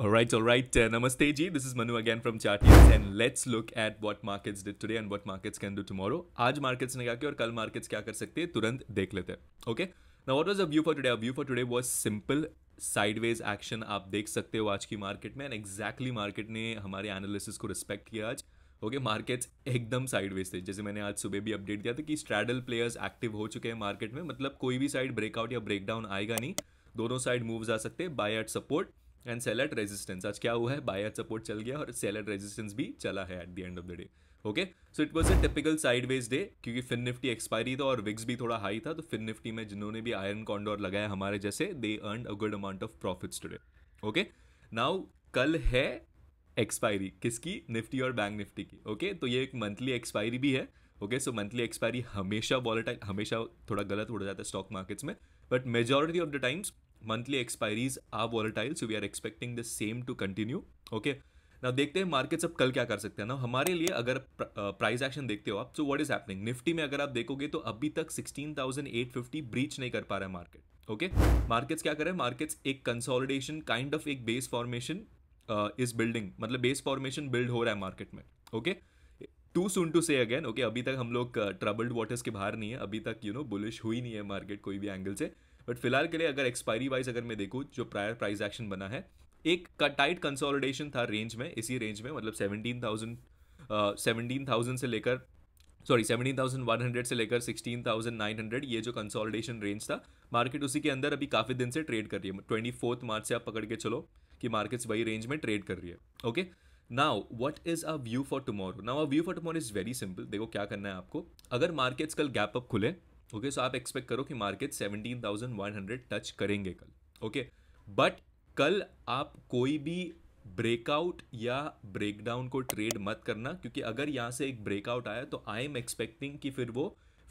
All right. Namaste ji. This is Manu again from Chartians and let's look at what markets did today and what markets can do tomorrow. आज markets ने क्या किया और कल markets क्या कर सकते हैं तुरंत देख लेते हैं. Okay. Now what was the view for today? Our view for today was simple sideways action. आप देख सकते हो आज की market में and exactly market ने हमारे analysis को respect किया आज. Okay, markets एकदम sideways थे. जैसे मैंने आज सुबह भी update दिया था कि straddle players active हो चुके हैं market में. मतलब कोई भी side breakout या breakdown आएगा नहीं. दोनों side moves आ सकते हैं. Buy at support and sell at resistance. आज क्या हुआ है, बाय एट सपोर्ट चल गया और सेल एट रेजिस्टेंस भी चला है at the end of the day. Okay so it was a typical sideways day क्योंकि फिननिफ्टी एक्सपायरी था और विक्स भी थोड़ा हाई था. तो फिननिफ्टी में जिन्होंने भी आयरन कॉन्डोर लगाया हमारे जैसे, they earn a good amount of profits today. Okay now कल है एक्सपायरी किसकी, निफ्टी और बैंक निफ्टी की. ओके तो ये एक मंथली एक्सपायरी भी है. ओके सो मंथली एक्सपायरी हमेशा वॉलेटाइल, हमेशा थोड़ा गलत हो जाता है स्टॉक मार्केट्स में, but majority of the times monthly expiries are volatile, so we are expecting the same to continue. Okay, now देखते हैं markets अब कल क्या कर सकते हैं ना हमारे लिए. अगर price action देखते हो आप, so what is happening Nifty में अगर आप देखोगे तो अभी तक 16,850 breach नहीं कर पा रहा है market. Okay, markets क्या कर रहे हैं, markets एक consolidation kind of एक base formation is building, मतलब base formation build हो रहा है market में. Okay, too soon to say again. Okay, अभी तक हम लोग troubled waters के बाहर नहीं है, अभी तक you know bullish हुई नहीं है market कोई भी angle से. बट फिलहाल के लिए अगर एक्सपायरी वाइज अगर मैं देखूँ जो प्रायर प्राइस एक्शन बना है, एक टाइट कंसोलिडेशन था रेंज में, इसी रेंज में, मतलब 17,100 से लेकर 16,900, ये जो कंसोलिडेशन रेंज था मार्केट उसी के अंदर अभी काफ़ी दिन से ट्रेड कर रही है. 24 मार्च से आप पकड़ के चलो कि मार्केट्स वही रेंज में ट्रेड कर रही है. Okay now what is our view for tomorrow. Now our view for tomorrow is very simple. देखो क्या करना है आपको, अगर मार्केट्स कल गैप अप खुले ओके सो आप एक्सपेक्ट करो कि मार्केट 17,100 टच करेंगे कल. ओके बट कल आप कोई भी ब्रेकआउट या ब्रेकडाउन को ट्रेड मत करना क्योंकि अगर यहाँ से एक ब्रेकआउट आया तो आई एम एक्सपेक्टिंग कि फिर वो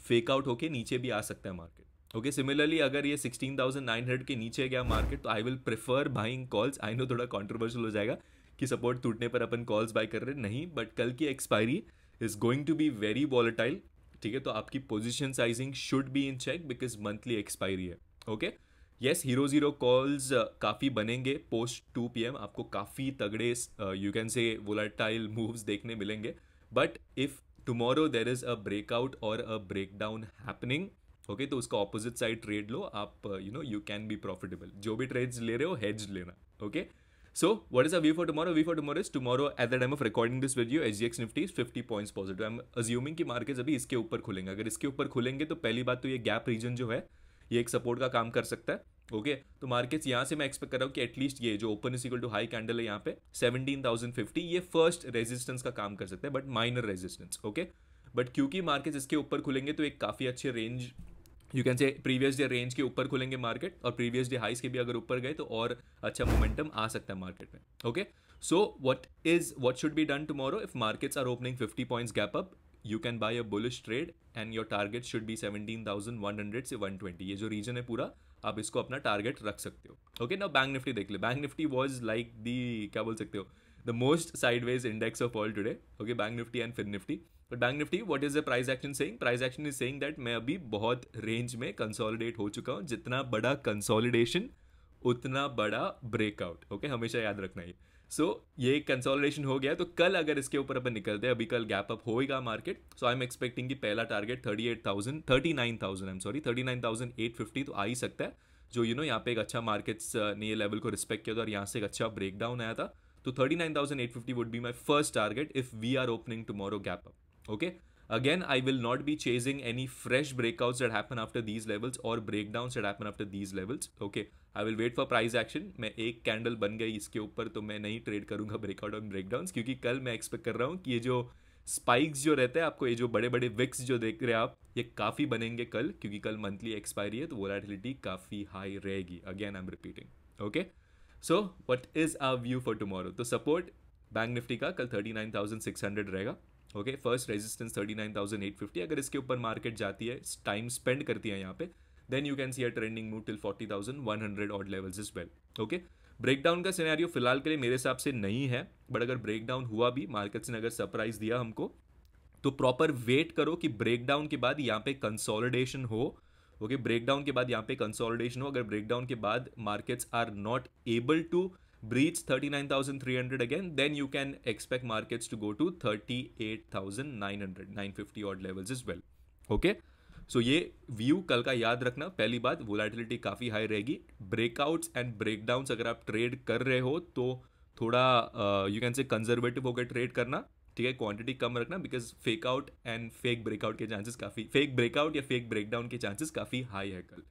फेक आउट होके नीचे भी आ सकता है मार्केट. ओके सिमिलरली अगर ये 16,900 के नीचे गया मार्केट तो I will prefer buying calls. I know थोड़ा कॉन्ट्रोवर्शियल हो जाएगा कि सपोर्ट टूटने पर अपन कॉल्स बाय कर रहे नहीं, बट कल की expiry is going to be very volatile. ठीक है तो आपकी position sizing should be in check because monthly expiry है. Okay yes hero zero calls काफ़ी बनेंगे पोस्ट 2 PM. आपको काफ़ी तगड़े you can say volatile moves देखने मिलेंगे. But if tomorrow there is a breakout और अ ब्रेकडाउन हैपनिंग ओके तो उसका ऑपोजिट साइड ट्रेड लो आप. You know you can be profitable. जो भी ट्रेड्स ले रहे हो हेज लेना. Okay So what is our view for tomorrow? View for tomorrow is tomorrow at the time of recording this video SGX Nifty is 50 points positive. I'm assuming कि markets अभी इसके ऊपर खुलेंगे. अगर इसके ऊपर खुलेंगे तो पहली बात तो ये गैप रीजन जो है ये एक सपोर्ट का काम कर सकता है. ओके तो मार्केट्स यहाँ से मैं एक्सपेक्ट कर रहा हूँ कि एटलीस्ट ये जो open is equal to high candle है यहाँ पे 17,050 ये फर्स्ट रेजिस्टेंस का काम कर सकता है, but minor resistance. Okay but क्योंकि मार्केट्स इसके ऊपर खुलेंगे तो एक काफ़ी अच्छे range you can say previous day range के ऊपर खुलेंगे मार्केट और प्रीवियस डे हाइस के भी अगर ऊपर गए तो और अच्छा मोमेंटम आ सकता है मार्केट में. Okay so what should be done tomorrow. If markets are opening 50 points gap up you can buy a bullish trade and your target should be 17,100 से 120. ये जो रीजन है पूरा आप इसको अपना टारगेट रख सकते हो. ओके ना बैंक निफ्टी देख ले. Bank Nifty was like the क्या बोल सकते हो the most sideways index of all today. Okay bank Nifty and FinNifty. But bank Nifty what is the price action saying. Price action is saying that मैं अभी बहुत range में consolidate हो चुका हूँ. जितना बड़ा कंसोलिडेशन उतना बड़ा ब्रेकआउट. ओके हमेशा याद रखना ये. सो ये कंसोलिडेशन हो गया तो कल अगर इसके ऊपर अपन निकलते हैं, अभी कल गैप अप होएगा market. So I am expecting कि पहला टारगेट 39,850 तो आ ही सकता है. जो यू नो यहाँ पे एक अच्छा मार्केट्स ने ये लेवल को रिस्पेक्ट किया था और यहाँ से एक अच्छा ब्रेकडाउन आया था. तो 39,850 would be my first target if we are opening tomorrow gap up. Okay, again I will not be chasing any fresh breakouts that happen after these levels or breakdowns that happen after these levels. Okay, I will wait for price action. मैं एक candle बन गई इसके ऊपर तो मैं नहीं trade करूँगा ब्रेकआउट और ब्रेकडाउन्स क्योंकि कल मैं एक्सपेक्ट कर रहा हूँ कि ये जो स्पाइक्स जो रहते हैं आपको, ये जो बड़े बड़े विक्स जो देख रहे हैं आप, ये काफ़ी बनेंगे कल क्योंकि कल मंथली एक्सपायरी है तो वोलेटिलिटी काफ़ी हाई रहेगी. Again I am repeating. Okay so what is our view for tomorrow. तो सपोर्ट बैंक निफ्टी का कल 39,600 रहेगा. Okay first resistance 39,850. अगर इसके ऊपर मार्केट जाती है टाइम स्पेंड करती है यहाँ पे then you can see a trending move till 40,100 odd levels is well. Okay breakdown का सिनेरियो फिलहाल के लिए मेरे हिसाब से नहीं है, बट अगर ब्रेकडाउन हुआ भी मार्केट्स ने अगर सरप्राइज दिया हमको तो प्रॉपर वेट करो कि ब्रेकडाउन के बाद यहाँ पे कंसोलिडेशन हो. ओके ब्रेकडाउन के बाद यहाँ पे कंसोलिडेशन हो. अगर ब्रेकडाउन के बाद markets are not able to breach 39,300 again, then you can expect markets to go to 38,900, 950 odd levels as well. Okay, so ये व्यू कल का याद रखना. पहली बात, वोलेटिलिटी काफ़ी हाई रहेगी. ब्रेकआउट्स एंड ब्रेकडाउन्स अगर आप ट्रेड कर रहे हो तो थोड़ा यू कैन से कंजर्वेटिव होकर ट्रेड करना, ठीक है. क्वांटिटी कम रखना because fake out and fake breakout के चांसेस काफ़ी, फेक ब्रेकआउट या फेक ब्रेकडाउन के चांसेस काफ़ी हाई है कल.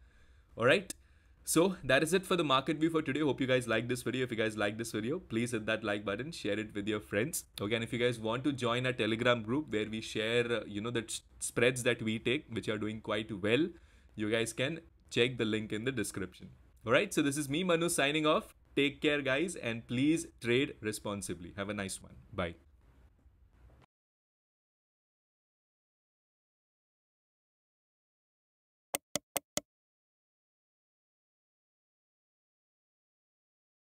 Alright, so that is it for the market view for today. Hope you guys like this video. If you guys like this video, please hit that like button, share it with your friends. Okay, and if you guys want to join our Telegram group where we share, the spreads that we take, which are doing quite well, you guys can check the link in the description. All right, so this is me, Manu, signing off. Take care, guys, and please trade responsibly. Have a nice one. Bye.